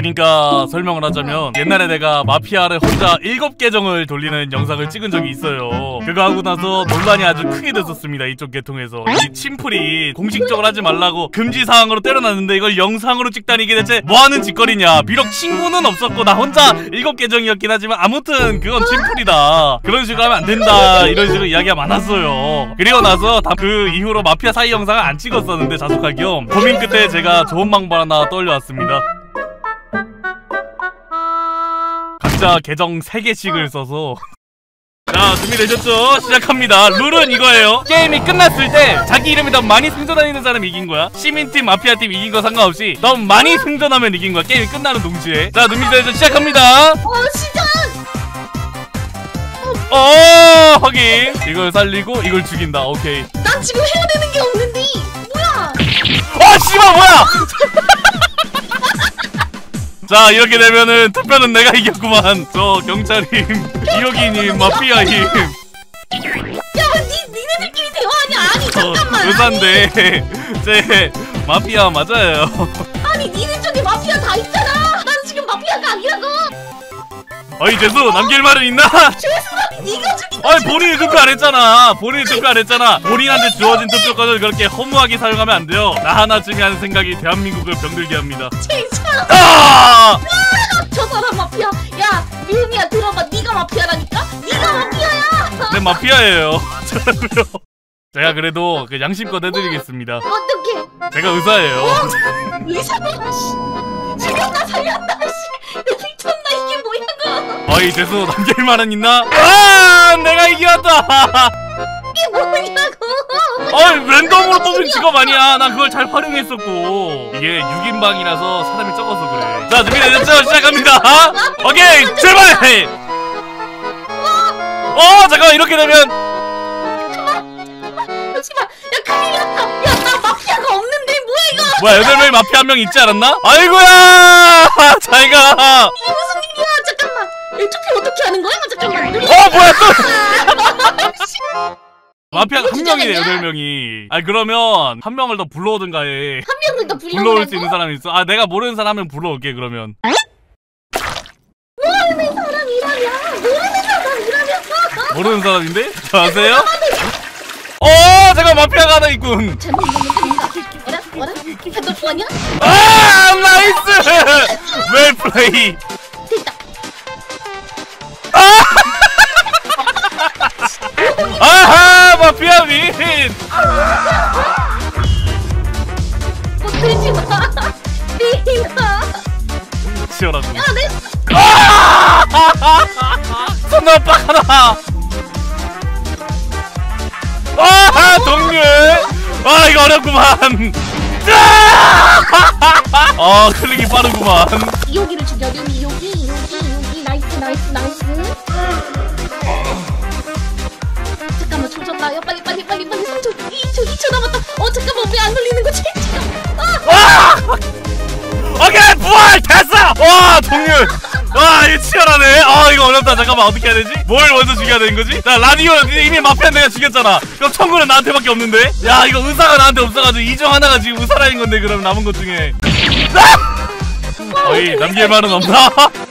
그러니까 설명을 하자면 옛날에 내가 마피아를 혼자 7계정을 돌리는 영상을 찍은 적이 있어요. 그거 하고 나서 논란이 아주 크게 됐었습니다. 이쪽 계통에서 이 침풀이 공식적으로 하지 말라고 금지사항으로 때려놨는데 이걸 영상으로 찍다니 이게 대체 뭐하는 짓거리냐. 비록 친구는 없었고 나 혼자 7계정이었긴 하지만 아무튼 그건 침풀이다, 그런 식으로 하면 안된다, 이런 식으로 이야기가 많았어요. 그리고 나서 그 이후로 마피아 사이 영상을 안 찍었었는데 자숙할 겸 고민 끝에 제가 좋은 방법 하나 떠올려왔습니다. 각자 계정 3개씩을 써서 자, 준비되셨죠? 시작합니다. 룰은 이거예요. 게임이 끝났을 때 자기 이름이 더 많이 생존하는 사람이 이긴 거야. 시민팀, 마피아팀 이긴 거 상관없이 더 많이 생존하면 이긴 거야. 게임이 끝나는 동시에. 자, 준비되셨죠? 시작합니다. 시작! 확인. 이걸 살리고 이걸 죽인다. 오케이. 난 지금 해야 되는 게 없는데. 뭐야? 씨발 뭐야! 자, 이렇게 되면은 투표는 내가 이겼구만. 저 경찰님, 이혁이님, 마피아님. 야, 뭐 니네들끼리 대화하냐? 아니 잠깐만. 의사인데 제 마피아 맞아요. 아니 니네 쪽에 마피아 다 있잖아. 난 지금 마피아가 아니라고. 어이 재수, 남길 말은 있나? 재수가 니가 죽인 거야. 아니 본인이 투표 안 했잖아. 본인한테 주어진 투표권을 그렇게 허무하게 사용하면 안 돼요. 나 하나쯤이 하는 생각이 대한민국을 병들게 합니다. 아! 저 사람 마피아. 야, 류으미야 들어봐. 네가 마피아라니까? 네가 마피아야. 네, 마피아예요. 제가 그래도 그 양심껏 해드리겠습니다. 어떻게? 제가 의사예요. 의사야, 씨. 지금 나 살렸다, 씨. 나 미쳤나, 이게 뭐야, 너. 어이, 재수, 남길 만은 있나? 아, 내가 이겼다. 이게 뭐냐고. 어이, 랜덤으로 뽑은 직업 아니야. 난 그걸 잘 활용했었고. 이게 6인방이라서 사람이 적어서 그래. 자, 준비되셨죠? 시작합니다. 오케이, 출발! 잠깐만, 이렇게 되면. 잠깐만. 야, 큰일 났다. 야, 나 마피아가 없는데. 뭐야, 이거. 뭐야, 8명이 마피아 한 명 있지 않았나? 아이고야! 잘 가. 이게 무슨 일이야? 잠깐만. 이쪽이 어떻게 하는 거야? 잠깐만. 뭐야, 또. 마피아가 한 명이네, 8명이. 아니, 그러면 한 명을 더 불러오든가 해. 한 명을 더 불러올 수 있는 사람이 있어. 아, 내가 모르는 사람은 불러올게, 그러면. 모르는 사람인데? 저 아세요? 잠깐, 마피아가 하나 있군. 아, 나이스! 웰 플레이. 아하! 마피아 민! 못들지 마! 민아! 치열하다. 야, 내! 손나 빡하다! 아하! 동률! 아, 이거 어렵구만! 아, 클릭이 빠르구만. 여기를 죽여, 여기. 나이스. 조졌나요? 빨리 2초 남았다. 잠깐만, 왜 안 눌리는 거지? 오케이, 부활 됐어. 동률. 이거 치열하네. 이거 어렵다. 잠깐만, 어떻게 해야 되지? 뭘 먼저 죽여야 되는 거지? 나 라디오 이미 마피아 내가 죽였잖아. 그럼 청구는 나한테밖에 없는데? 야, 이거 의사가 나한테 없어가지고 이중 하나가 지금 의사라인 건데, 그럼 남은 것 중에. 남길 말은 없나?